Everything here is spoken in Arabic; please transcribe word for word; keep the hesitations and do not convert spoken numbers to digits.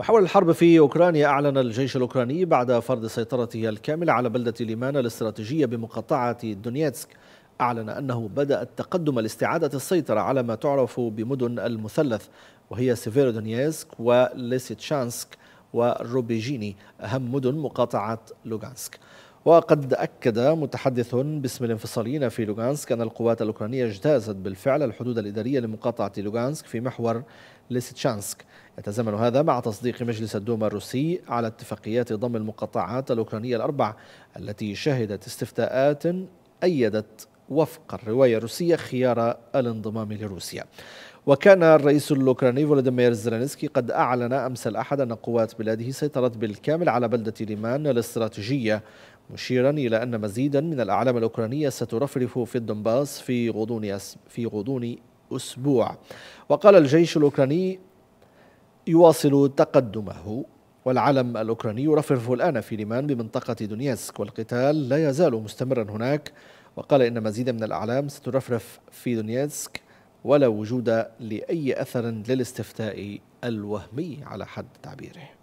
وحول الحرب في أوكرانيا، أعلن الجيش الأوكراني بعد فرض سيطرته الكاملة على بلدة ليمان الاستراتيجية بمقاطعة دونيتسك، أعلن أنه بدأ التقدم لاستعادة السيطرة على ما تعرف بمدن المثلث، وهي سيفيرودونيتسك وليسيتشانسك وروبيجيني، أهم مدن مقاطعة لوغانسك. وقد أكد متحدث باسم الانفصاليين في لوغانسك أن القوات الأوكرانية اجتازت بالفعل الحدود الإدارية لمقاطعة لوغانسك في محور ليسيتشانسك. يتزامن هذا مع تصديق مجلس الدوما الروسي على اتفاقيات ضم المقاطعات الأوكرانية الأربع التي شهدت استفتاءات أيدت وفق الرواية الروسية خيار الانضمام لروسيا. وكان الرئيس الأوكراني فولوديمير زيلينسكي قد أعلن أمس الأحد أن قوات بلاده سيطرت بالكامل على بلدة ليمان الاستراتيجية، مشيرا إلى أن مزيدا من الأعلام الأوكرانية سترفرف في الدنباس في غضون في غضون أسبوع. وقال الجيش الأوكراني يواصل تقدمه، والعلم الأوكراني يرفرف الآن في ليمان بمنطقة دونيتسك، والقتال لا يزال مستمرا هناك. وقال إن مزيدا من الأعلام سترفرف في دونيتسك ولا وجود لأي أثر للاستفتاء الوهمي على حد تعبيره.